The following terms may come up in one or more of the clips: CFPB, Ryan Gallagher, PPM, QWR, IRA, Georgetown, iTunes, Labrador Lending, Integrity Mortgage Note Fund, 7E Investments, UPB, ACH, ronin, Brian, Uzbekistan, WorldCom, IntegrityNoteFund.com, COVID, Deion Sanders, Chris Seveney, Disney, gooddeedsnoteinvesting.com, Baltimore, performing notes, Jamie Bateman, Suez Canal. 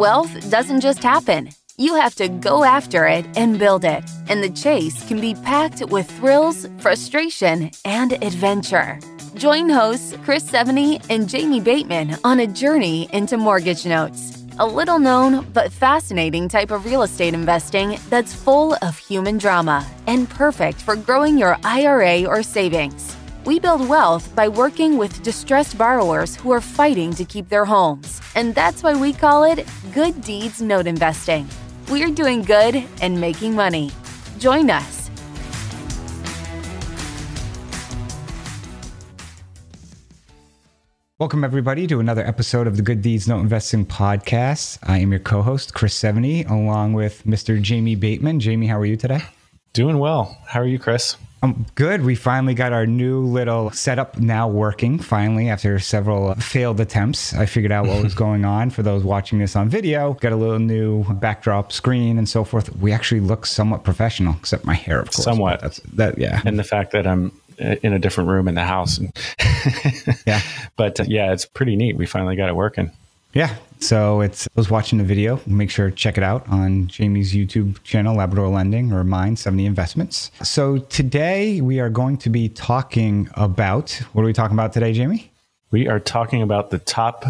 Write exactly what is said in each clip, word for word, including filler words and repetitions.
Wealth doesn't just happen. You have to go after it and build it. And the chase can be packed with thrills, frustration, and adventure. Join hosts Chris Seveney and Jamie Bateman on a journey into mortgage notes, a little-known but fascinating type of real estate investing that's full of human drama and perfect for growing your I R A or savings. We build wealth by working with distressed borrowers who are fighting to keep their homes, and that's why we call it Good Deeds Note Investing. We're doing good and making money. Join us. Welcome, everybody, to another episode of the Good Deeds Note Investing Podcast. I am your co-host, Chris Seveney, along with Mister Jamie Bateman. Jamie, how are you today? Doing well. How are you, Chris? I'm good. We finally got our new little setup now working, finally, after several failed attempts. I figured out what was going on for those watching this on video. Got a little new backdrop screen and so forth. We actually look somewhat professional, except my hair, of course. Somewhat. That's, that, yeah. And the fact that I'm in a different room in the house. yeah. But uh, yeah, it's pretty neat. We finally got it working. Yeah. So it's those watching the video, make sure to check it out on Jamie's YouTube channel, Labrador Lending, or mine, seven E Investments. So today we are going to be talking about, what are we talking about today, Jamie? We are talking about the top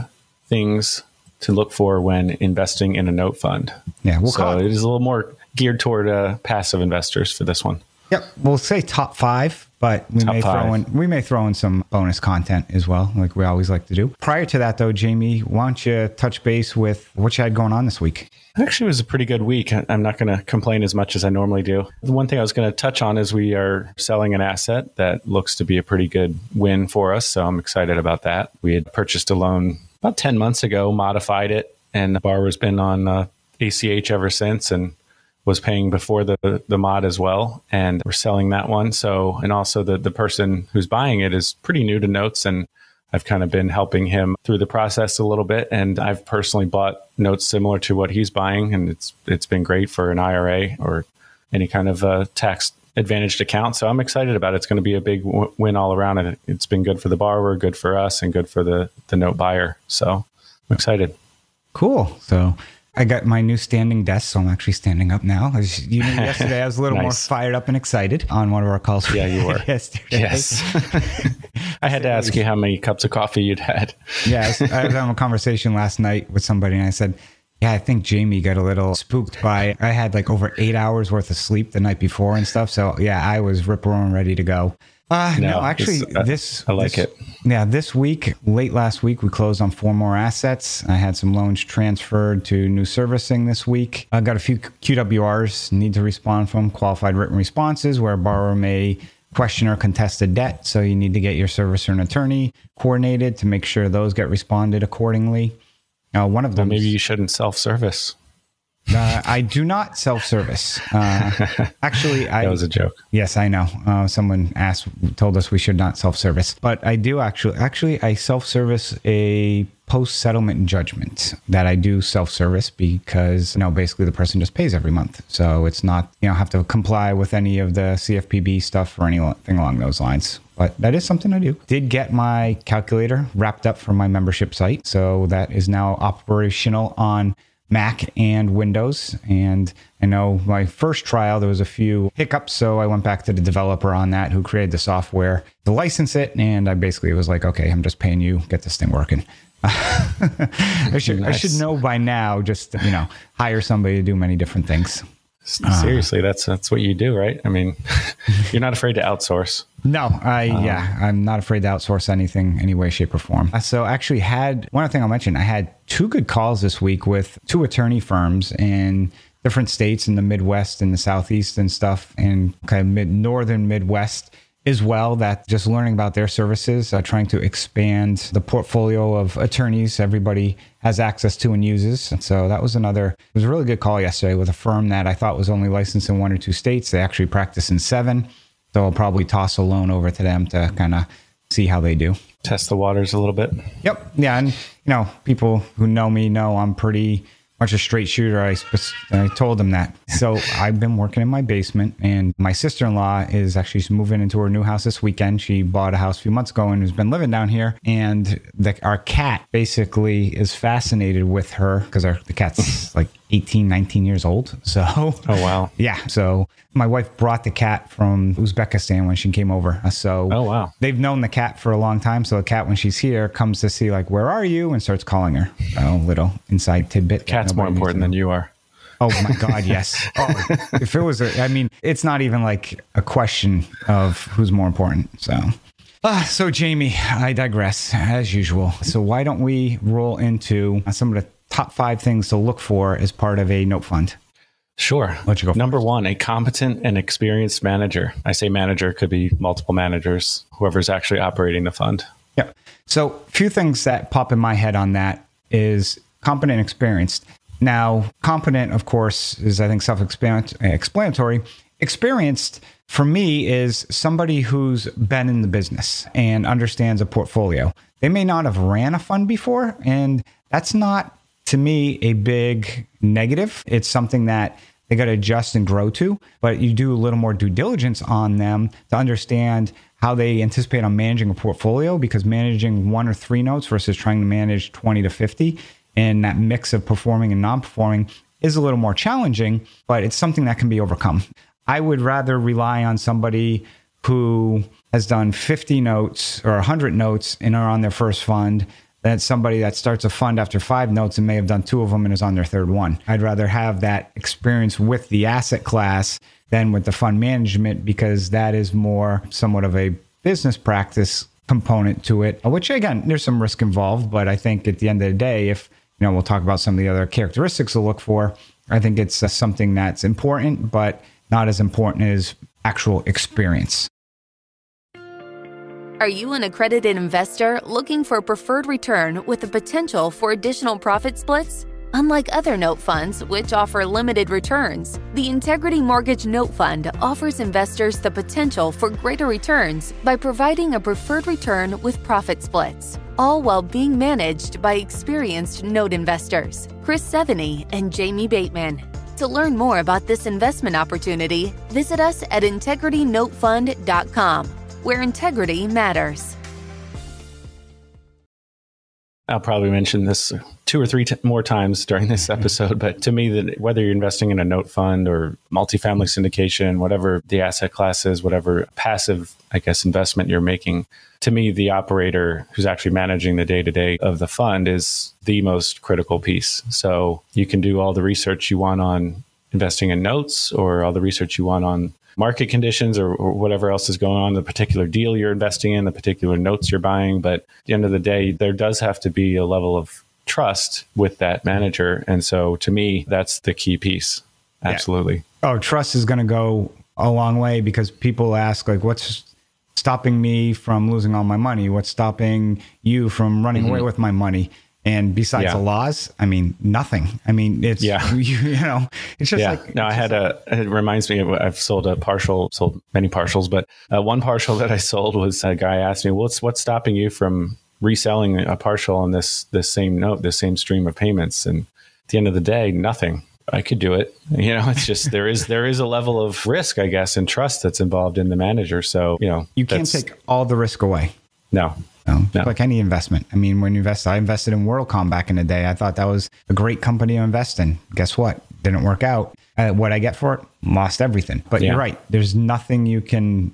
things to look for when investing in a note fund. Yeah. We'll so it. it is a little more geared toward uh, passive investors for this one. Yep. We'll say top five, but we may throw in, we may throw in some bonus content as well, like we always like to do. Prior to that, though, Jamie, why don't you touch base with what you had going on this week? Actually, it was a pretty good week. I'm not going to complain as much as I normally do. The one thing I was going to touch on is we are selling an asset that looks to be a pretty good win for us. So I'm excited about that. We had purchased a loan about ten months ago, modified it, and the borrower's been on uh, A C H ever since. And was paying before the, the mod as well. And we're selling that one. So, and also the, the person who's buying it is pretty new to notes. And I've kind of been helping him through the process a little bit. And I've personally bought notes similar to what he's buying. And it's, it's been great for an I R A or any kind of uh, tax advantaged account. So I'm excited about it. It's going to be a big w win all around. And it's been good for the borrower, good for us, and good for the, the note buyer. So I'm excited. Cool. So I got my new standing desk, so I'm actually standing up now. As you knew yesterday, I was a little nice. more fired up and excited on one of our calls. Yeah, you were. yesterday. Yes. I had to ask you how many cups of coffee you'd had. Yeah, I was, I was having a conversation last night with somebody, and I said, yeah, I think Jamie got a little spooked by, I had like over eight hours worth of sleep the night before and stuff. So yeah, I was rip-roaring ready to go. Uh, no, no, actually, uh, this I like this, it. Yeah, this week, late last week, we closed on four more assets. I had some loans transferred to new servicing this week. I got a few Q W Rs, need to respond from qualified written responses where a borrower may question or contest a debt. So you need to get your servicer and attorney coordinated to make sure those get responded accordingly. Now, one of them. Well, maybe you shouldn't self-service. Uh, I do not self-service. Uh, actually, I, that was a joke. Yes, I know. Uh, someone asked, told us we should not self-service, but I do actually. Actually, I self-service a post-settlement judgment that I do self-service because, you know, basically the person just pays every month, so it's not, you know, have to comply with any of the C F P B stuff or anything along those lines. But that is something I do. Did get my calculator wrapped up for my membership site, so that is now operational on Mac and Windows. And I know my first trial, there was a few hiccups. So I went back to the developer on that who created the software to license it. And I basically was like, okay, I'm just paying you, get this thing working. I should, nice. I should know by now, just, you know, hire somebody to do many different things. Seriously, uh, that's, that's what you do, right? I mean, you're not afraid to outsource. No, I, um, yeah, I'm not afraid to outsource anything, any way, shape, or form. So I actually had, one other thing I'll mention, I had two good calls this week with two attorney firms in different states in the Midwest and the Southeast and stuff, and kind of mid, northern Midwest as well, that just learning about their services, uh, trying to expand the portfolio of attorneys everybody has access to and uses. And so that was another, it was a really good call yesterday with a firm that I thought was only licensed in one or two states. They actually practice in seven. So I'll probably toss a loan over to them to kind of see how they do. Test the waters a little bit. Yep. Yeah. And, you know, people who know me know I'm pretty much a straight shooter. I, I told him that. So I've been working in my basement, and my sister-in-law is actually moving into her new house this weekend. She bought a house a few months ago and has been living down here. And the, our cat basically is fascinated with her because the cat's like eighteen, nineteen years old. So, oh, wow. Yeah. So my wife brought the cat from Uzbekistan when she came over. So oh, wow. They've known the cat for a long time. So the cat, when she's here, comes to see like, where are you? And starts calling her. A little inside tidbit. Cat's more important than you are. Oh my God. Yes. Oh, if it was, a, I mean, it's not even like a question of who's more important. So, uh, so Jamie, I digress as usual. So why don't we roll into some of the top five things to look for as part of a note fund? Sure. Let you go. Number one, a competent and experienced manager. I say manager, could be multiple managers, whoever's actually operating the fund. Yeah. So a few things that pop in my head on that is competent and experienced. Now, competent, of course, is I think self-explanatory. Experienced for me is somebody who's been in the business and understands a portfolio. They may not have ran a fund before, and that's not, to me, a big negative. It's something that they got to adjust and grow to, but you do a little more due diligence on them to understand how they anticipate on managing a portfolio, because managing one or three notes versus trying to manage twenty to fifty and that mix of performing and non-performing is a little more challenging, but it's something that can be overcome. I would rather rely on somebody who has done fifty notes or one hundred notes and are on their first fund than somebody that starts a fund after five notes and may have done two of them and is on their third one. I'd rather have that experience with the asset class than with the fund management, because that is more somewhat of a business practice component to it, which again, there's some risk involved, but I think at the end of the day, if you know, we'll talk about some of the other characteristics to look for. I think it's uh, something that's important, but not as important as actual experience. Are you an accredited investor looking for a preferred return with the potential for additional profit splits? Unlike other note funds, which offer limited returns, the Integrity Mortgage Note Fund offers investors the potential for greater returns by providing a preferred return with profit splits, all while being managed by experienced note investors, Chris Seveney and Jamie Bateman. To learn more about this investment opportunity, visit us at Integrity Note Fund dot com, where integrity matters. I'll probably mention this two or three t more times during this episode, but to me, that whether you're investing in a note fund or multifamily syndication, whatever the asset class is, whatever passive, I guess, investment you're making, to me, the operator who's actually managing the day-to-day of the fund is the most critical piece. So you can do all the research you want on investing in notes, or all the research you want on market conditions, or, or whatever else is going on, the particular deal you're investing in, the particular notes you're buying. But at the end of the day, there does have to be a level of trust with that manager. And so to me, that's the key piece. Absolutely. Yeah. Oh, trust is going to go a long way, because people ask, like, what's stopping me from losing all my money? What's stopping you from running mm-hmm. away with my money? And besides yeah. the laws, I mean, nothing. I mean, it's, yeah. you, you know, it's just yeah. like. No, I had like, a, it reminds me of, I've sold a partial, sold many partials, but uh, one partial that I sold was a guy asked me, well, what's, what's stopping you from reselling a partial on this, this same note, this same stream of payments? And at the end of the day, nothing. I could do it. You know, it's just, there is, there is a level of risk, I guess, and trust that's involved in the manager. So, you know, you can't take all the risk away. No. No, no. Like any investment. I mean, when you invest, I invested in WorldCom back in the day. I thought that was a great company to invest in. Guess what? Didn't work out. Uh, what I get for it? Lost everything. But yeah. you're right. There's nothing you can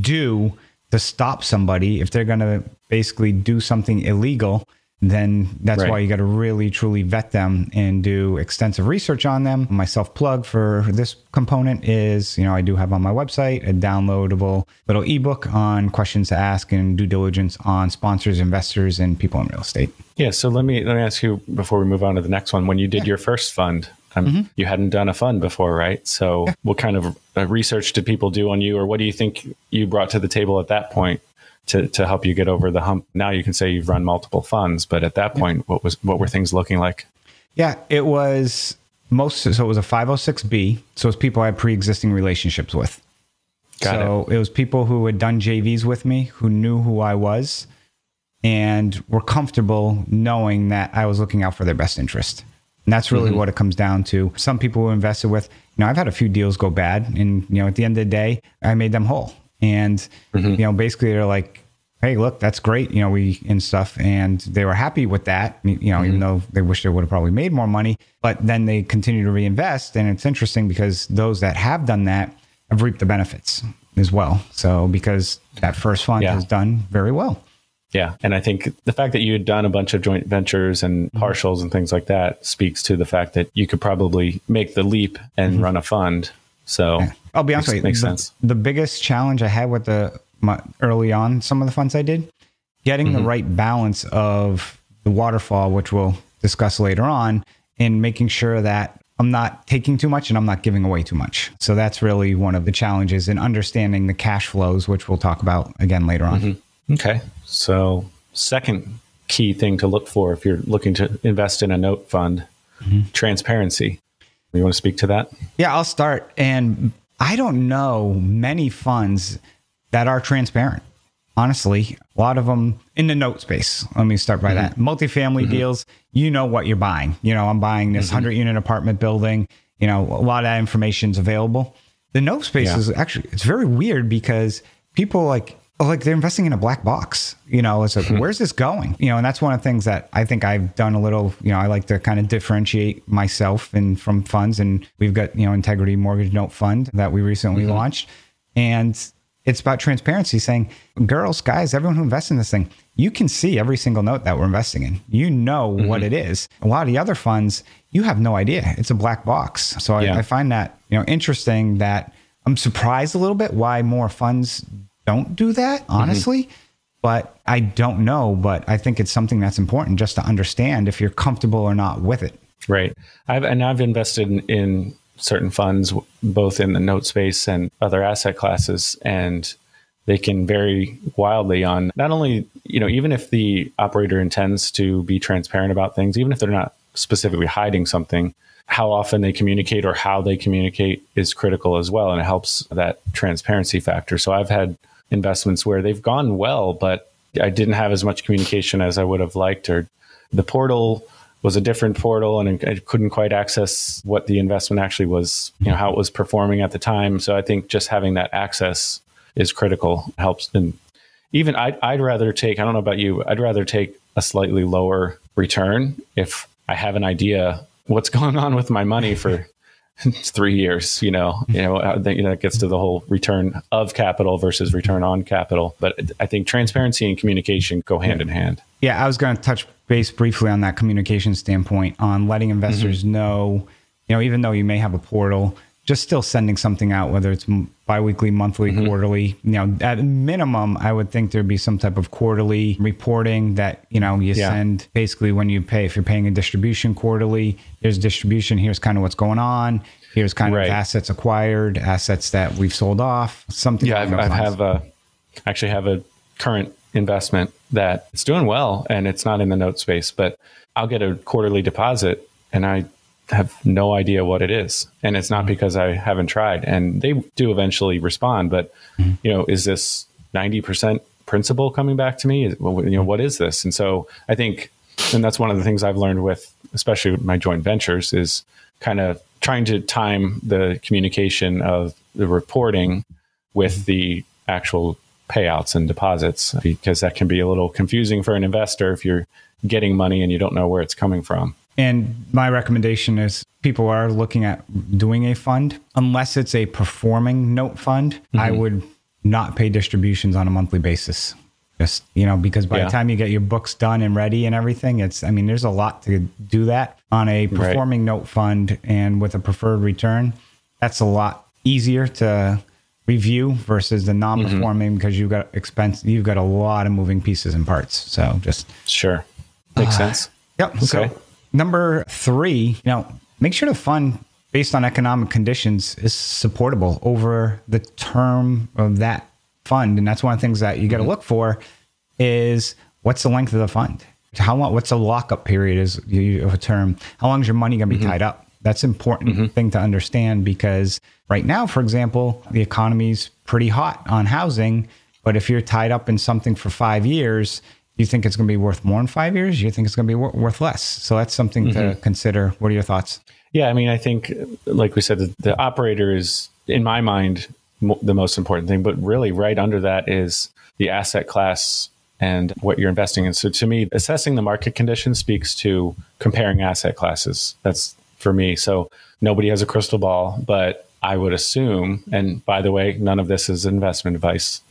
do to stop somebody. If they're going to basically do something illegal, then that's right. why you got to really, truly vet them and do extensive research on them. My self-plug for this component is, you know, I do have on my website a downloadable little ebook on questions to ask and due diligence on sponsors, investors, and people in real estate. Yeah. So let me, let me ask you before we move on to the next one, when you did yeah. your first fund, Um, mm-hmm. you hadn't done a fund before, right? So yeah. what kind of research did people do on you, or what do you think you brought to the table at that point to, to help you get over the hump? Now you can say you've run multiple funds, but at that point, yeah. what was, what were things looking like? Yeah, it was most, so it was a five oh six B. So it was people I had pre-existing relationships with. Got so it. it was people who had done J Vs with me, who knew who I was and were comfortable knowing that I was looking out for their best interest. And that's really mm-hmm. what it comes down to. Some people who invested with, you know, I've had a few deals go bad, and, you know, at the end of the day, I made them whole. And, mm-hmm. you know, basically they're like, hey, look, that's great, you know, we and stuff. And they were happy with that, you know, mm-hmm. even though they wish they would have probably made more money, but then they continue to reinvest. And it's interesting because those that have done that have reaped the benefits as well. So because that first fund yeah. has done very well. Yeah. And I think the fact that you had done a bunch of joint ventures and partials and things like that speaks to the fact that you could probably make the leap and mm-hmm. run a fund. So yeah. I'll be honest with you, makes the, sense. The biggest challenge I had with the my, early on, some of the funds I did, getting mm-hmm. the right balance of the waterfall, which we'll discuss later on, and making sure that I'm not taking too much and I'm not giving away too much. So that's really one of the challenges in understanding the cash flows, which we'll talk about again later on. Mm-hmm. Okay. So second key thing to look for if you're looking to invest in a note fund, mm-hmm. transparency. You want to speak to that? Yeah, I'll start. And I don't know many funds that are transparent. Honestly, a lot of them in the note space. Let me start by mm-hmm. that. Multifamily mm-hmm. deals, you know what you're buying. You know, I'm buying this mm-hmm. one hundred unit apartment building. You know, a lot of that information's available. The note space yeah. is actually, it's very weird because people like, like they're investing in a black box, you know, it's like, where's this going? You know, and that's one of the things that I think I've done a little, you know, I like to kind of differentiate myself and from funds. And we've got, you know, Integrity Mortgage Note Fund that we recently mm-hmm. launched. And it's about transparency, saying, girls, guys, everyone who invests in this thing, you can see every single note that we're investing in. You know mm-hmm. what it is. A lot of the other funds, you have no idea. It's a black box. So yeah. I, I find that, you know, interesting that I'm surprised a little bit why more funds don't do that, honestly, mm-hmm. but I don't know, but I think it's something that's important just to understand if you're comfortable or not with it. Right. I've, and I've invested in, in certain funds, both in the note space and other asset classes, and they can vary wildly on not only, you know, even if the operator intends to be transparent about things, even if they're not specifically hiding something, how often they communicate or how they communicate is critical as well. And it helps that transparency factor. So I've had investments where they've gone well, but I didn't have as much communication as I would have liked, or the portal was a different portal and I couldn't quite access what the investment actually was, you know, how it was performing at the time. So I think just having that access is critical, helps. And even I'd, I'd rather take, I don't know about you, I'd rather take a slightly lower return if I have an idea what's going on with my money for three years, you know, you know, I think, you know, it gets to the whole return of capital versus return on capital. But I think transparency and communication go hand in hand. Yeah, I was going to touch base briefly on that communication standpoint, on letting investors mm-hmm. know, you know, even though you may have a portal, just still sending something out, whether it's biweekly, monthly, mm-hmm. quarterly. You know, at minimum, I would think there'd be some type of quarterly reporting that, you know, you yeah. send basically when you pay, if you're paying a distribution quarterly, there's distribution, here's kind of what's going on. Here's kind right. of assets acquired, assets that we've sold off, something. Yeah, I've, I have a, actually have a current investment that it's doing well and it's not in the note space, but I'll get a quarterly deposit and I have no idea what it is. And it's not because I haven't tried, and they do eventually respond, but mm-hmm. you know, is this ninety percent principal coming back to me? Is, you know, what is this? And so I think, and that's one of the things I've learned with, especially with my joint ventures, is kind of trying to time the communication of the reporting with the actual payouts and deposits, because that can be a little confusing for an investor if you're getting money and you don't know where it's coming from. And my recommendation is people are looking at doing a fund, unless it's a performing note fund, mm-hmm. I would not pay distributions on a monthly basis. Just, you know, because by yeah. the time you get your books done and ready and everything, it's, I mean, there's a lot to do that on a performing right. note fund, and with a preferred return, that's a lot easier to review versus the non-performing mm-hmm. because you've got expense, you've got a lot of moving pieces and parts. So just. Sure. Makes uh, sense. Yep. Okay. So, number three, you know, make sure the fund based on economic conditions is supportable over the term of that fund. And that's one of the things that you got to look for is what's the length of the fund? How long, what's the lockup period is a term? How long is your money going to be mm-hmm. tied up? That's an important mm-hmm. thing to understand, because right now, for example, the economy's pretty hot on housing, but if you're tied up in something for five years, you think it's going to be worth more in five years? You think it's going to be wor- worth less? So that's something mm-hmm. to consider. What are your thoughts? Yeah, I mean, I think, like we said, the, the operator is, in my mind, mo- the most important thing. But really, right under that is the asset class and what you're investing in. So to me, assessing the market conditions speaks to comparing asset classes. That's for me. So nobody has a crystal ball, but I would assume, and by the way, none of this is investment advice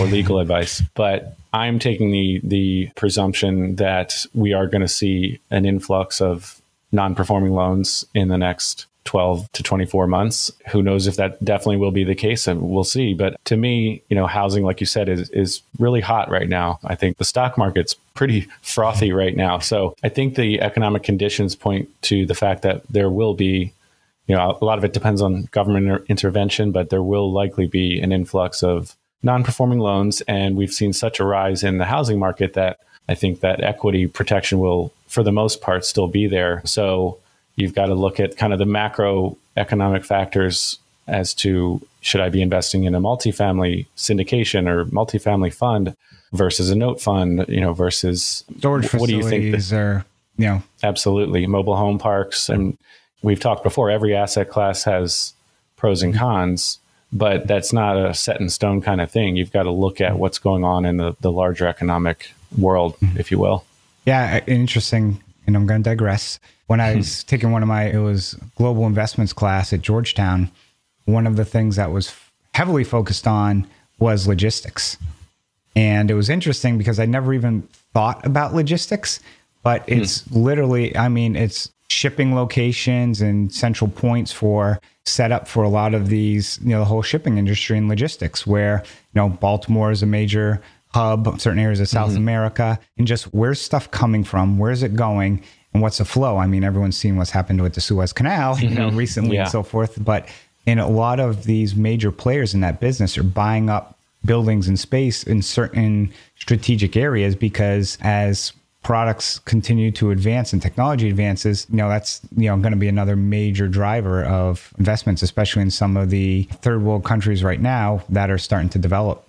or legal advice, but I'm taking the the presumption that we are going to see an influx of non-performing loans in the next twelve to twenty-four months. Who knows if that definitely will be the case, and we'll see. But to me, you know, housing, like you said, is is really hot right now. I think the stock market's pretty frothy right now. So I think the economic conditions point to the fact that there will be, you know, a lot of it depends on government intervention, but there will likely be an influx of non-performing loans. And we've seen such a rise in the housing market that I think that equity protection will, for the most part, still be there. So you've got to look at kind of the macroeconomic factors as to, should I be investing in a multifamily syndication or multifamily fund versus a note fund, you know, versus storage facilities, what do you think that, or, you know. Absolutely. Mobile home parks. And we've talked before, every asset class has pros and cons, but that's not a set in stone kind of thing. You've got to look at what's going on in the, the larger economic world, if you will. Yeah, interesting. And I'm going to digress. When I was taking one of my, it was global investments class at Georgetown, one of the things that was heavily focused on was logistics. And it was interesting because I never even thought about logistics, but it's hmm. literally, I mean, it's shipping locations and central points for set up for a lot of these, you know, the whole shipping industry and logistics, where, you know, Baltimore is a major hub, certain areas of South mm-hmm. America, and just where's stuff coming from, where's it going, and what's the flow? I mean, everyone's seen what's happened with the Suez Canal, you mm-hmm. know, recently yeah. and so forth. But in a lot of these major players in that business are buying up buildings and space in certain strategic areas, because as products continue to advance and technology advances, you know, that's, you know, going to be another major driver of investments, especially in some of the third world countries right now that are starting to develop.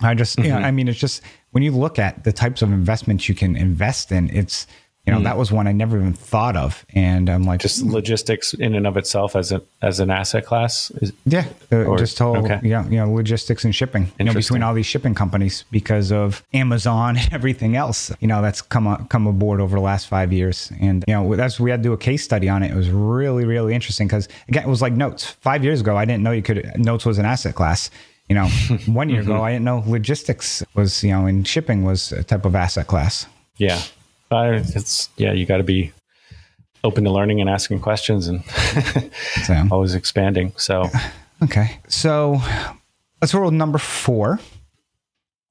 I just, mm-hmm. you know, I mean, it's just, when you look at the types of investments you can invest in, it's, you know, mm-hmm. that was one I never even thought of. And I'm like, just mm-hmm. logistics in and of itself as a, as an asset class. Is, yeah. Uh, or, just whole, okay. yeah, you know, logistics and shipping, you know, between all these shipping companies because of Amazon and everything else, you know, that's come, a, come aboard over the last five years. And, you know, that's, we had to do a case study on it. It was really, really interesting because, again, it was like notes. Five years ago, I didn't know you could, notes was an asset class. You know, one year mm-hmm. ago, I didn't know logistics was, you know, and shipping was a type of asset class. Yeah. Uh, it's, yeah, you got to be open to learning and asking questions and so. always expanding. So, okay. So let's roll number four,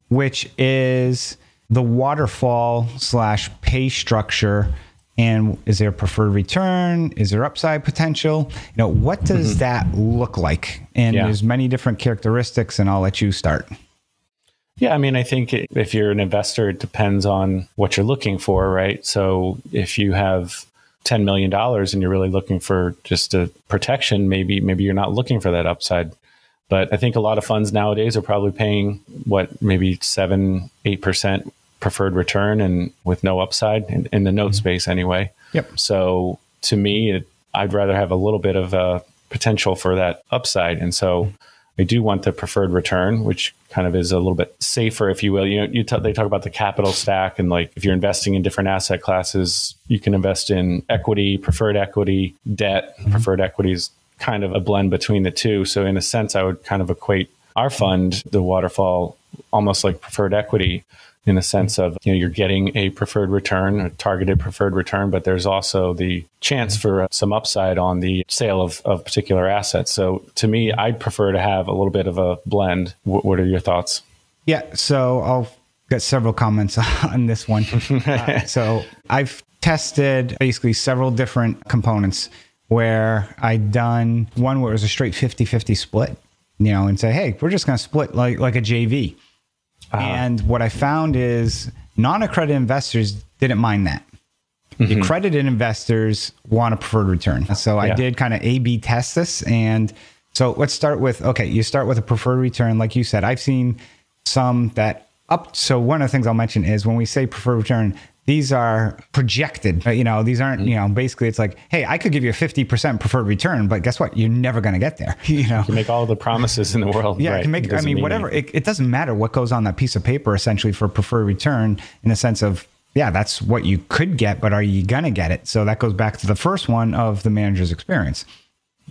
which is the waterfall slash pay structure. And is there a preferred return? Is there upside potential? You know, what does mm-hmm. that look like? And yeah. there's many different characteristics, and I'll let you start. Yeah, I mean, I think if you're an investor, it depends on what you're looking for, right? So if you have ten million dollars and you're really looking for just a protection, maybe maybe you're not looking for that upside. But I think a lot of funds nowadays are probably paying, what, maybe seven, eight percent preferred return and with no upside in, in the note mm-hmm. space anyway. Yep. So to me, it, I'd rather have a little bit of a potential for that upside. And so mm-hmm. I do want the preferred return, which kind of is a little bit safer, if you will. You know, you t- they talk about the capital stack, and like if you're investing in different asset classes, you can invest in equity, preferred equity, debt. Mm-hmm. Preferred equity is kind of a blend between the two. So in a sense, I would kind of equate our fund, the waterfall, almost like preferred equity, in a sense of, you know, you're getting a preferred return, a targeted preferred return, but there's also the chance for some upside on the sale of, of particular assets. So to me, I'd prefer to have a little bit of a blend. W- what are your thoughts? Yeah, so I'll get several comments on this one. uh, so I've tested basically several different components where I'd done one where it was a straight fifty-fifty split, you know, and say, hey, we're just going to split like like a J V. Uh, and what I found is non-accredited investors didn't mind that. Mm-hmm. The accredited investors want a preferred return. So yeah. I did kind of A B test this. And so let's start with, okay, you start with a preferred return. Like you said, I've seen some that up. So one of the things I'll mention is when we say preferred return, these are projected, you know, these aren't, you know, basically it's like, hey, I could give you a fifty percent preferred return, but guess what? You're never going to get there. You know, you can make all the promises in the world. Yeah, right. Can make, I mean, mean whatever, it, it doesn't matter what goes on that piece of paper essentially for preferred return in the sense of, yeah, that's what you could get, but are you going to get it? So that goes back to the first one of the manager's experience.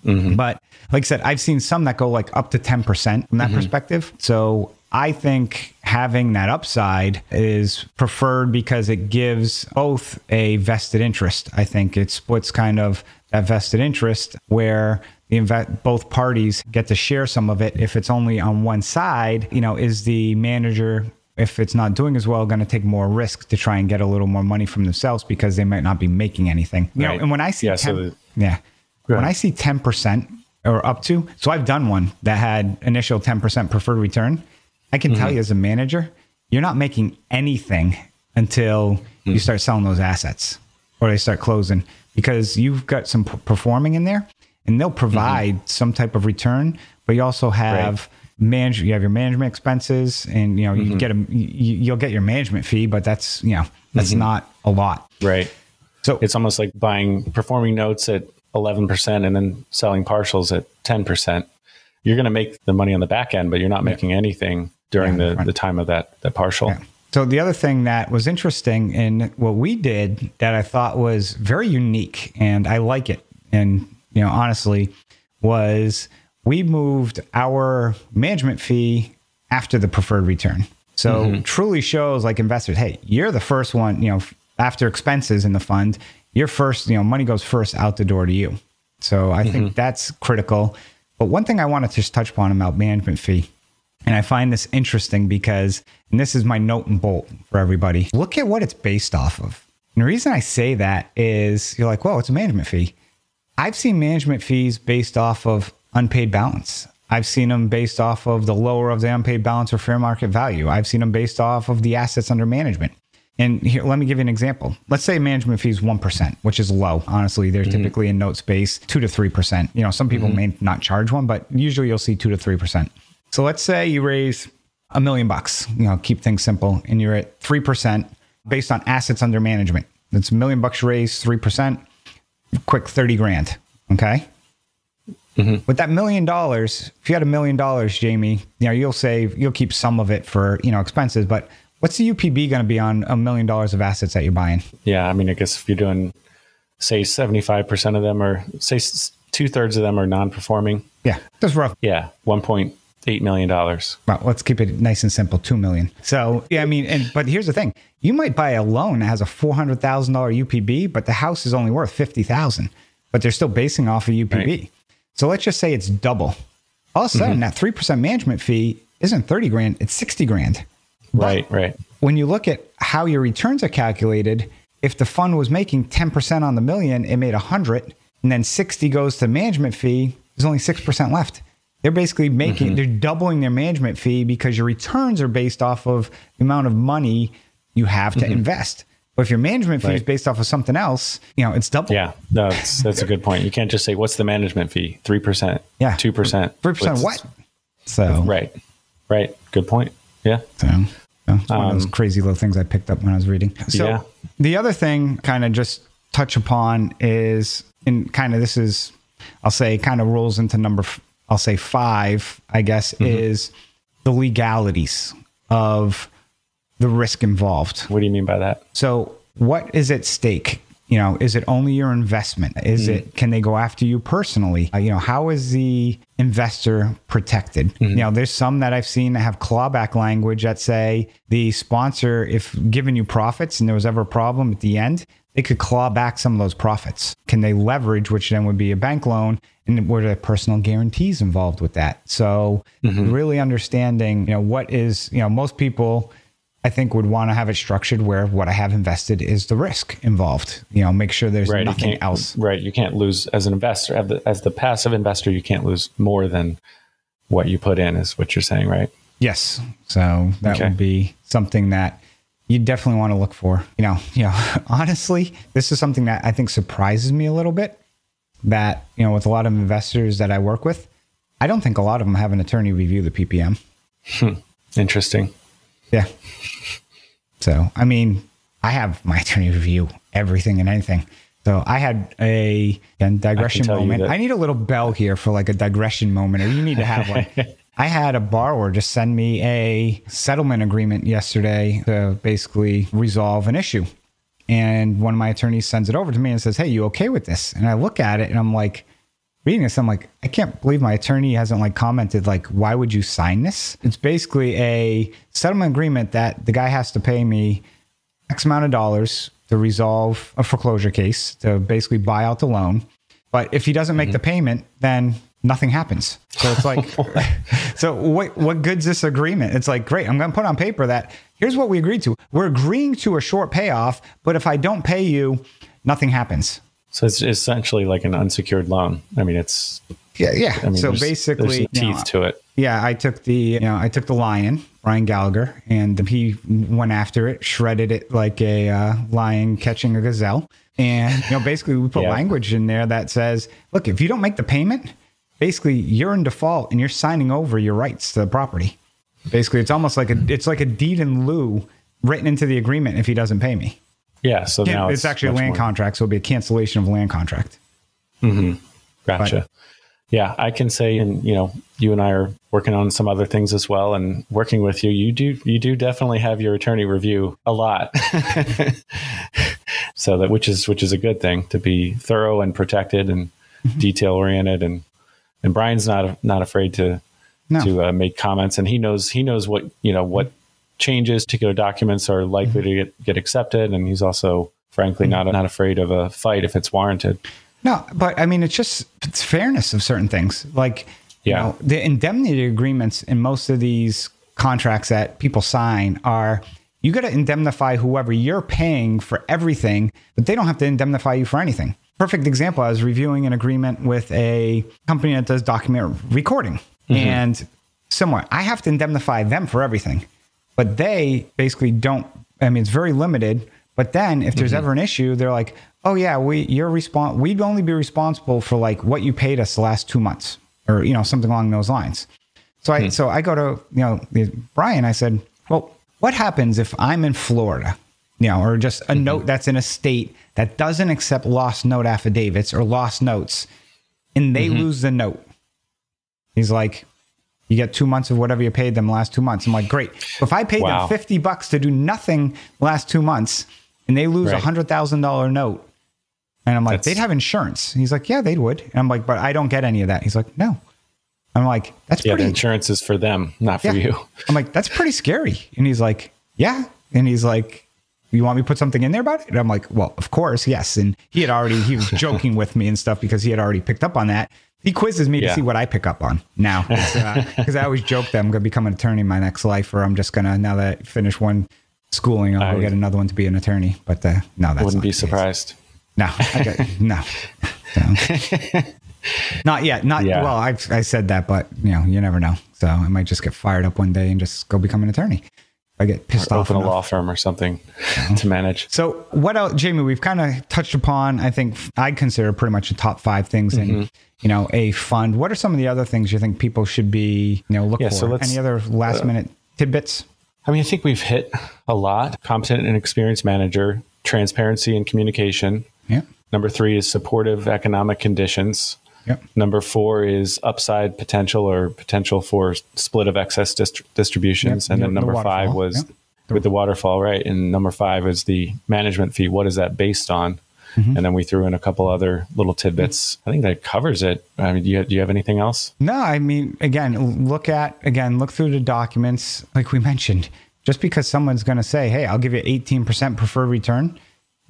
Mm-hmm. But like I said, I've seen some that go like up to ten percent from that mm-hmm. perspective. So I think having that upside is preferred because it gives both a vested interest. I think it splits kind of that vested interest where the inve- both parties get to share some of it. If it's only on one side, you know, is the manager, if it's not doing as well, going to take more risk to try and get a little more money from themselves because they might not be making anything. You right. know, and when I see yeah, ten, so the- yeah, when I see ten percent or up to, so I've done one that had initial ten percent preferred return. I can mm-hmm. tell you as a manager, you're not making anything until mm-hmm. you start selling those assets or they start closing because you've got some p- performing in there and they'll provide mm-hmm. some type of return, but you also have right. manage, you have your management expenses and, you know, mm-hmm. you get a, you, you'll get your management fee, but that's, you know, that's mm-hmm. not a lot. Right. So it's almost like buying performing notes at eleven percent and then selling partials at ten percent. You're going to make the money on the back end, but you're not making anything during yeah, the, the time of that, that partial. Yeah. So the other thing that was interesting in what we did that I thought was very unique and I like it. And, you know, honestly, was we moved our management fee after the preferred return. So mm-hmm. truly shows like investors, hey, you're the first one, you know, after expenses in the fund, you're first, you know, money goes first out the door to you. So I mm-hmm. think that's critical. But one thing I wanted to just touch upon about management fee, and I find this interesting because, and this is my note and bolt for everybody, look at what it's based off of. And the reason I say that is you're like, whoa, it's a management fee. I've seen management fees based off of unpaid balance. I've seen them based off of the lower of the unpaid balance or fair market value. I've seen them based off of the assets under management. And here, let me give you an example. Let's say management fee is one percent, which is low. Honestly, they're mm-hmm. typically in note space, two to three percent. You know, some people mm-hmm. may not charge one, but usually you'll see two to three percent. So let's say you raise a million bucks, you know, keep things simple, and you're at three percent based on assets under management. That's a million bucks raised, three percent, quick thirty grand. Okay. Mm-hmm. With that million dollars, if you had a million dollars, Jamie, you know, you'll save, you'll keep some of it for, you know, expenses, but what's the U P B going to be on a million dollars of assets that you're buying? Yeah. I mean, I guess if you're doing, say, seventy-five percent of them are, say, two thirds of them are non-performing. Yeah. That's rough. Yeah. one point eight million dollars. Well, let's keep it nice and simple. two million dollars. So, yeah, I mean, and but here's the thing. You might buy a loan that has a four hundred thousand dollars U P B, but the house is only worth fifty thousand dollars, but they're still basing off a U P B. Right. So let's just say it's double. All of a sudden, mm-hmm. that three percent management fee isn't thirty grand, it's sixty grand. But right, right. When you look at how your returns are calculated, if the fund was making ten percent on the million, it made one hundred, and then sixty goes to management fee, there's only six percent left. They're basically making, mm-hmm. they're doubling their management fee because your returns are based off of the amount of money you have to mm-hmm. invest. But if your management fee right. is based off of something else, you know, it's double. Yeah, no, that's, that's a good point. You can't just say, what's the management fee? three percent, yeah. two percent. three percent what? So right, right. Good point. Yeah. So, so it's one um, of those crazy little things I picked up when I was reading. So yeah. The other thing kind of just touch upon is, and kind of this is, I'll say kind of rolls into number, I'll say five, I guess, mm-hmm. is the legalities of the risk involved. What do you mean by that? So what is at stake? You know, is it only your investment? Is mm. it, can they go after you personally? Uh, you know, how is the investor protected? Mm. You know, there's some that I've seen that have clawback language that say the sponsor, if given you profits and there was ever a problem at the end, they could claw back some of those profits. Can they leverage, which then would be a bank loan, and were there personal guarantees involved with that? So mm-hmm. really understanding, you know, what is, you know, most people I think would want to have it structured where what I have invested is the risk involved. You know, make sure there's right, nothing else. Right. You can't lose as an investor, as the, as the passive investor, you can't lose more than what you put in is what you're saying, right? Yes. So that okay. would be something that you definitely want to look for. You know, you know, honestly, this is something that I think surprises me a little bit that, you know, with a lot of investors that I work with, I don't think a lot of them have an attorney review the P P M. Hmm. Interesting. Yeah. So, I mean, I have my attorney review everything and anything. So I had a digression moment. I need a little bell here for like a digression moment, or you need to have one. I had a borrower just send me a settlement agreement yesterday to basically resolve an issue. And one of my attorneys sends it over to me and says, hey, you okay with this? And I look at it and I'm like, reading this, I'm like, I can't believe my attorney hasn't like commented, like, why would you sign this? It's basically a settlement agreement that the guy has to pay me X amount of dollars to resolve a foreclosure case, to basically buy out the loan. But if he doesn't make mm-hmm. the payment, then nothing happens. So it's like, so what, what good's this agreement? It's like, great, I'm going to put on paper that here's what we agreed to. We're agreeing to a short payoff, but if I don't pay you, nothing happens. So it's essentially like an unsecured loan. I mean, it's yeah, yeah. I mean, so there's, basically, there's teeth to it. Yeah, I took the you know I took the lion, Ryan Gallagher, and he went after it, shredded it like a uh, lion catching a gazelle, and you know basically we put yeah. language in there that says, look, if you don't make the payment, basically you're in default and you're signing over your rights to the property. Basically, it's almost like a it's like a deed in lieu written into the agreement if he doesn't pay me. Yeah, so now it's, it's actually a land more. contract, so it'll be a cancellation of land contract. Mm-hmm. Gotcha. But, yeah, I can say, and you know, you and I are working on some other things as well, and working with you, you do you do definitely have your attorney review a lot, so that which is which is a good thing, to be thorough and protected and mm-hmm. detail oriented, and and Brian's not not afraid to no. to uh, make comments, and he knows he knows what you know what. changes, particular documents are likely to get, get accepted. And he's also, frankly, not not afraid of a fight if it's warranted. No, but I mean, it's just it's fairness of certain things. Like, yeah. you know, the indemnity agreements in most of these contracts that people sign are, you got to indemnify whoever you're paying for everything, but they don't have to indemnify you for anything. Perfect example, I was reviewing an agreement with a company that does document recording. Mm-hmm. And somewhere, I have to indemnify them for everything. But they basically don't, I mean, it's very limited. But then if there's mm-hmm. ever an issue, they're like, oh yeah, we, you're respons- we'd only be responsible for like what you paid us the last two months or, you know, something along those lines. So I, mm-hmm. so I go to, you know, Brian, I said, well, what happens if I'm in Florida, you know, or just a mm-hmm. note that's in a state that doesn't accept lost note affidavits or lost notes and they mm-hmm. lose the note? He's like, you get two months of whatever you paid them the last two months. I'm like, great. If I paid wow. them fifty bucks to do nothing last two months and they lose a right. one hundred thousand dollars note, and I'm like, that's... they'd have insurance. And he's like, yeah, they would. And I'm like, but I don't get any of that. He's like, no. I'm like, that's yeah, pretty. The insurance is for them, not for yeah. you. I'm like, that's pretty scary. And he's like, yeah. And he's like, you want me to put something in there about it? And I'm like, well, of course, yes. And he had already, he was joking with me and stuff because he had already picked up on that. He quizzes me yeah. to see what I pick up on now, because uh, I always joke that I'm going to become an attorney in my next life, or I'm just going to, now that I finish one schooling, I'll go get another one to be an attorney. But uh, no, that's wouldn't be surprised. Case. No, I got, no, so, not yet. Not yeah. well. I I said that, but you know, you never know. So I might just get fired up one day and just go become an attorney. I get pissed or off. Open enough. A law firm or something yeah. to manage. So what else, Jamie, we've kind of touched upon, I think I consider pretty much the top five things mm-hmm. in, you know, a fund. What are some of the other things you think people should be, you know, look yeah, for? So any other last uh, minute tidbits? I mean, I think we've hit a lot. Competent and experienced manager, transparency and communication. Yeah. Number three is supportive economic conditions. Yep. Number four is upside potential or potential for split of excess dist- distributions. Yep. And then the, number the five was yep. the, with the waterfall, right? And number five is the management fee. What is that based on? Mm-hmm. And then we threw in a couple other little tidbits. Mm-hmm. I think that covers it. I mean, do you, do you have anything else? No, I mean, again, look at, again, look through the documents. Like we mentioned, just because someone's going to say, hey, I'll give you eighteen percent preferred return,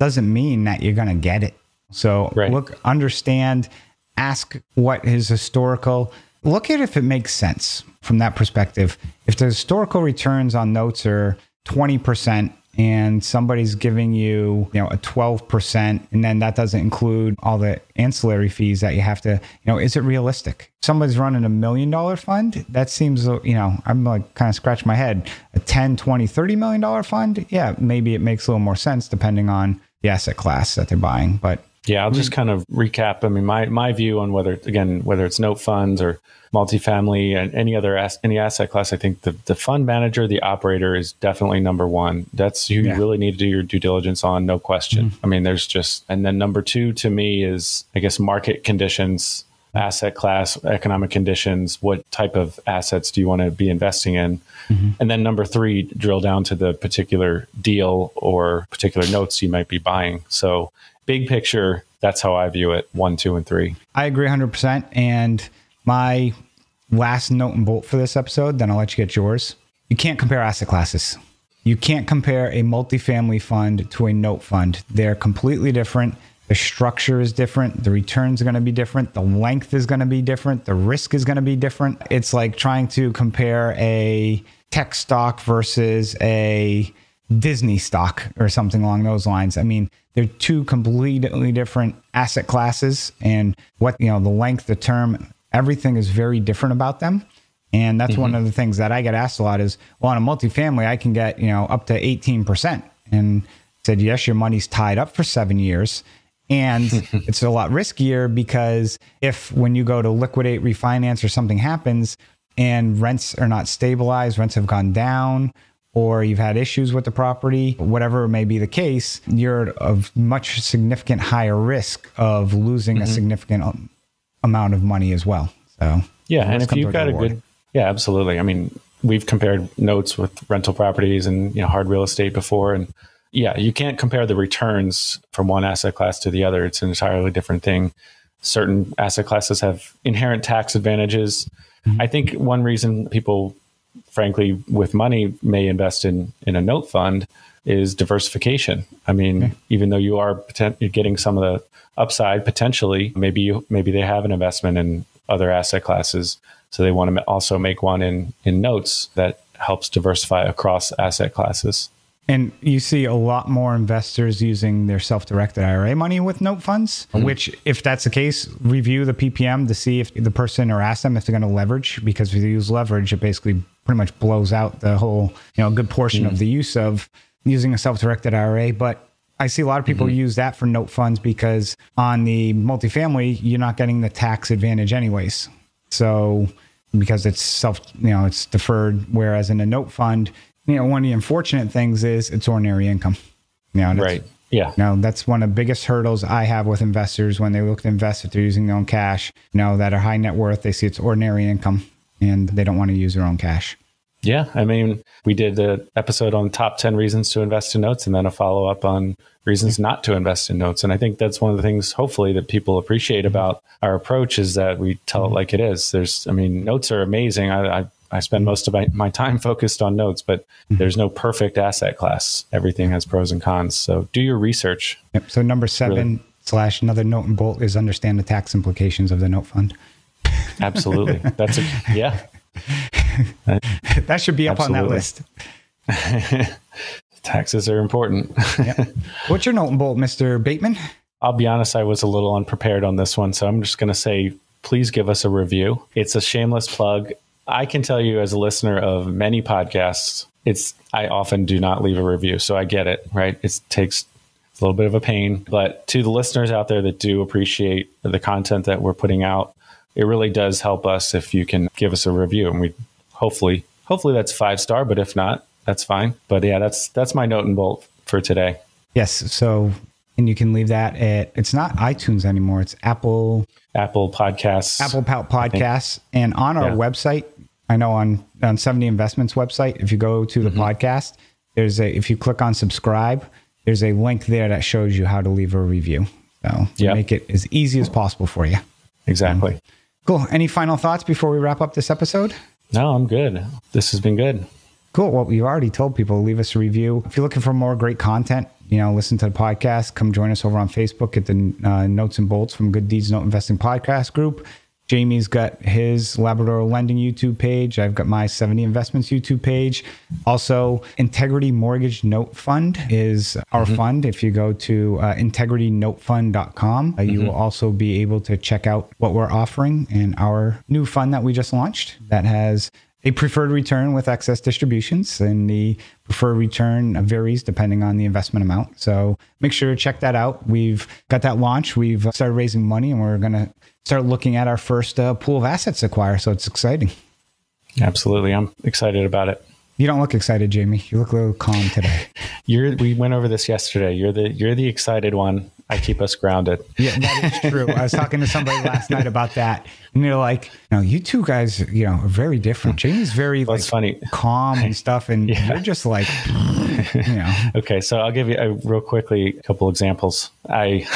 doesn't mean that you're going to get it. So right. look, understand, ask what is historical. Look at if it makes sense from that perspective. If the historical returns on notes are twenty percent and somebody's giving you, you know, a twelve percent, and then that doesn't include all the ancillary fees that you have to, you know, is it realistic? Somebody's running a million dollar fund. That seems, you know, I'm like kind of scratch my head. A ten, twenty, thirty million dollar fund. Yeah, maybe it makes a little more sense depending on the asset class that they're buying. But Yeah, I'll just kind of recap. I mean, my my view on whether, again, whether it's note funds or multifamily and any other as, any asset class, I think the, the fund manager, the operator is definitely number one. That's who yeah. you really need to do your due diligence on, no question. Mm-hmm. I mean, there's just, and then number two to me is, I guess, market conditions, asset class, economic conditions, what type of assets do you want to be investing in? Mm-hmm. And then number three, drill down to the particular deal or particular notes you might be buying. So big picture, that's how I view it. One, two, and three. I agree one hundred percent. And my last note and bolt for this episode, then I'll let you get yours. You can't compare asset classes. You can't compare a multifamily fund to a note fund. They're completely different. The structure is different. The returns are going to be different. The length is going to be different. The risk is going to be different. It's like trying to compare a tech stock versus a Disney stock or something along those lines. I mean, they're two completely different asset classes, and what, you know, the length, the term, everything is very different about them. And that's mm-hmm. one of the things that I get asked a lot is, well, on a multifamily, I can get, you know, up to eighteen percent. And said, yes, your money's tied up for seven years. And it's a lot riskier because if when you go to liquidate, refinance, or something happens and rents are not stabilized, rents have gone down, or you've had issues with the property, whatever may be the case, you're of much significant higher risk of losing mm-hmm. a significant um, amount of money as well. So yeah, and if you've got a good, yeah, absolutely. I mean, we've compared notes with rental properties and, you know, hard real estate before, and yeah, you can't compare the returns from one asset class to the other. It's an entirely different thing. Certain asset classes have inherent tax advantages. Mm-hmm. I think one reason people, frankly, with money may invest in, in a note fund is diversification. I mean, okay. even though you are poten- getting some of the upside potentially, maybe you, maybe they have an investment in other asset classes. So they want to also make one in, in notes that helps diversify across asset classes. And you see a lot more investors using their self-directed I R A money with note funds, mm-hmm. which if that's the case, review the P P M to see if the person, or ask them if they're going to leverage, because if they use leverage, it basically pretty much blows out the whole, you know, good portion mm-hmm. of the use of using a self-directed I R A. But I see a lot of people mm-hmm. use that for note funds because on the multifamily, you're not getting the tax advantage anyways. So because it's self, you know, it's deferred, whereas in a note fund, you know, one of the unfortunate things is it's ordinary income. You know, right. Yeah. You know, that's one of the biggest hurdles I have with investors when they look to invest, if they're using their own cash, you know, that are high net worth, they see it's ordinary income and they don't want to use their own cash. Yeah. I mean, we did the episode on top ten reasons to invest in notes and then a follow up on reasons not to invest in notes. And I think that's one of the things, hopefully, that people appreciate about our approach is that we tell it like it is. There's, I mean, notes are amazing. I, I I spend most of my, my time focused on notes, but there's no perfect asset class. Everything has pros and cons. So do your research. Yep. So number seven really. slash another note and bolt is understand the tax implications of the note fund. Absolutely. That's a, yeah. That should be up Absolutely. on that list. Taxes are important. Yep. What's your note and bolt, Mister Bateman? I'll be honest. I was a little unprepared on this one. So I'm just going to say, please give us a review. It's a shameless plug. I can tell you as a listener of many podcasts, it's I often do not leave a review. So I get it, right? It takes a little bit of a pain. But to the listeners out there that do appreciate the content that we're putting out, it really does help us if you can give us a review. And we hopefully, hopefully that's five star, but if not, that's fine. But yeah, that's that's my note and bolt for today. Yes. So and you can leave that at, it's not iTunes anymore. It's Apple. Apple Podcasts. Apple Podcasts. And on our yeah. website, I know on, on seven E Investments website, if you go to the mm-hmm. podcast, there's a, if you click on subscribe, there's a link there that shows you how to leave a review. So yep. make it as easy as possible for you. Exactly. Um, cool. Any final thoughts before we wrap up this episode? No, I'm good. This has been good. Cool. Well, we've already told people, leave us a review. If you're looking for more great content, you know, listen to the podcast, come join us over on Facebook at the uh, Notes and Bolts from Good Deeds Note Investing Podcast Group. Jamie's got his Labrador Lending YouTube page. I've got my seven E Investments YouTube page. Also, Integrity Mortgage Note Fund is our mm-hmm. fund. If you go to uh, Integrity Note Fund dot com, uh, you mm-hmm. will also be able to check out what we're offering and our new fund that we just launched that has a preferred return with excess distributions, and the preferred return varies depending on the investment amount. So make sure to check that out. We've got that launch. We've started raising money, and we're going to start looking at our first uh, pool of assets acquire. So it's exciting. Absolutely. I'm excited about it. You don't look excited, Jamie. You look a little calm today. You're, we went over this yesterday. You're the, you're the excited one. I keep us grounded. Yeah, that is true. I was talking to somebody last night about that, and they're like, "No, you two guys, you know, are very different. Jamie's very well, like funny. calm and stuff, and yeah. you're just like, you know." Okay, so I'll give you a, real quickly a couple examples. I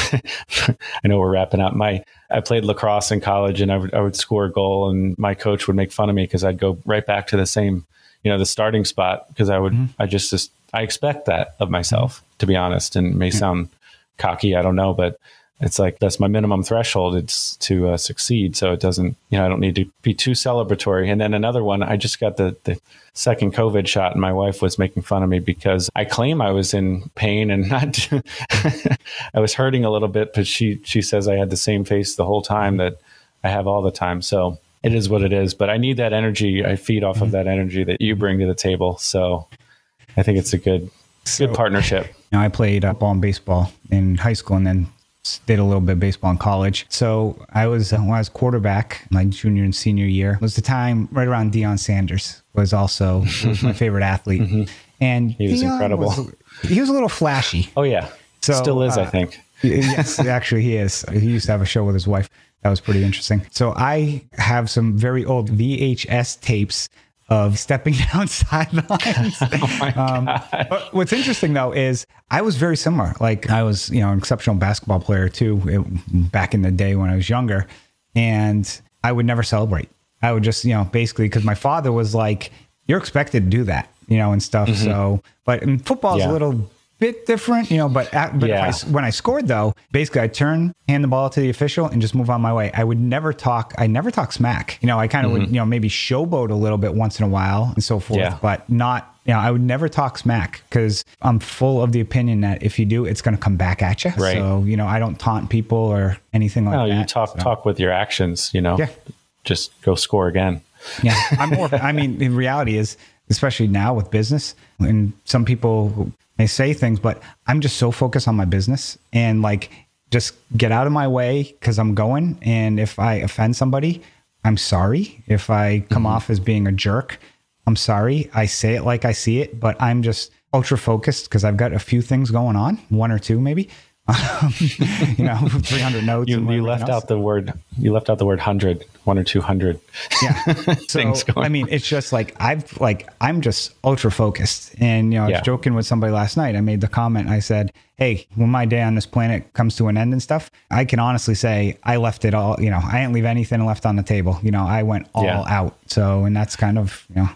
I know we're wrapping up. My I played lacrosse in college, and I would I would score a goal, and my coach would make fun of me because I'd go right back to the same, you know, the starting spot, because I would mm-hmm. I just just I expect that of myself, mm-hmm. to be honest, and it may yeah. sound cocky, I don't know, but it's like, that's my minimum threshold. It's to uh, succeed. So it doesn't, you know, I don't need to be too celebratory. And then another one, I just got the, the second COVID shot, and my wife was making fun of me because I claim I was in pain and not, I was hurting a little bit, but she, she says I had the same face the whole time that I have all the time. So it is what it is, but I need that energy. I feed off mm-hmm. of that energy that you bring to the table. So I think it's a good, so, good partnership. You know, I played uh, ball and baseball in high school, and then did a little bit of baseball in college. So I was, when I was quarterback, my junior and senior year was the time right around Deion Sanders was also was my favorite athlete. Mm-hmm. And he was Deion incredible. Was, he was a little flashy. Oh yeah. So, still is, uh, I think. Yes, actually he is. He used to have a show with his wife. That was pretty interesting. So I have some very old V H S tapes of stepping down sidelines. Oh my um, God. But what's interesting though is I was very similar. Like I was, you know, an exceptional basketball player too, it, back in the day when I was younger, and I would never celebrate. I would just, you know, basically, because my father was like, "You're expected to do that," you know, and stuff. Mm-hmm. So, but in football is yeah. a little bit different, you know. But at, but yeah. if I, when I scored though, basically I turn, hand the ball to the official, and just move on my way. I would never talk. I never talk smack. You know, I kind of mm-hmm. would, you know, maybe showboat a little bit once in a while and so forth, yeah. but not. You know, I would never talk smack because I'm full of the opinion that if you do, it's going to come back at you. Right. So you know, I don't taunt people or anything like no, that. No, you talk so. talk with your actions. You know, yeah. just go score again. Yeah, I'm more. I mean, the reality is, especially now with business, and some people. They say things, but I'm just so focused on my business and like, just get out of my way because I'm going. And if I offend somebody, I'm sorry. If I come mm-hmm. off as being a jerk, I'm sorry. I say it like I see it, but I'm just ultra focused because I've got a few things going on, one or two maybe. Um, you know, three hundred notes. You, you left else. out the word, you left out the word hundred, one or two hundred. Yeah. So, things going. I mean, it's just like, I've like, I'm just ultra focused. And, you know, I was yeah. joking with somebody last night. I made the comment. I said, "Hey, when my day on this planet comes to an end and stuff, I can honestly say I left it all, you know, I didn't leave anything left on the table. You know, I went all yeah. out." So, and that's kind of, you know,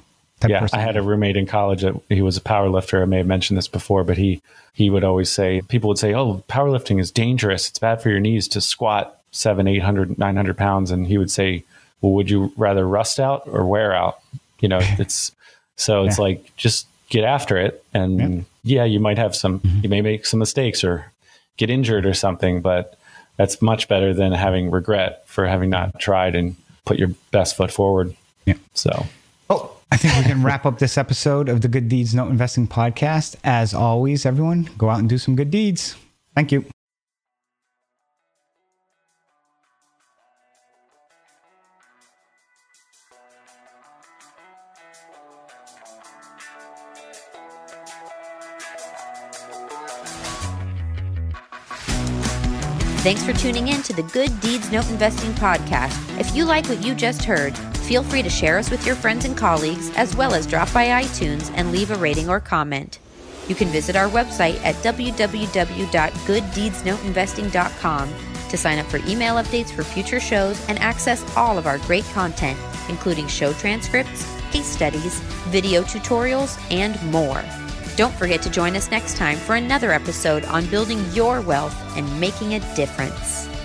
yeah, I had a roommate in college that he was a power lifter. I may have mentioned this before, but he he would always say, people would say, "Oh, powerlifting is dangerous. It's bad for your knees to squat seven, eight hundred, nine hundred pounds." And he would say, "Well, would you rather rust out or wear out?" You know, it's so it's yeah. like, just get after it. And yeah, yeah you might have some, mm-hmm. you may make some mistakes or get injured or something, but that's much better than having regret for having not tried and put your best foot forward. Yeah. So. Oh. I think we can wrap up this episode of the Good Deeds Note Investing Podcast. As always, everyone, go out and do some good deeds. Thank you. Thanks for tuning in to the Good Deeds Note Investing Podcast. If you like what you just heard, feel free to share us with your friends and colleagues, as well as drop by iTunes and leave a rating or comment. You can visit our website at w w w dot good deeds note investing dot com to sign up for email updates for future shows and access all of our great content, including show transcripts, case studies, video tutorials, and more. Don't forget to join us next time for another episode on building your wealth and making a difference.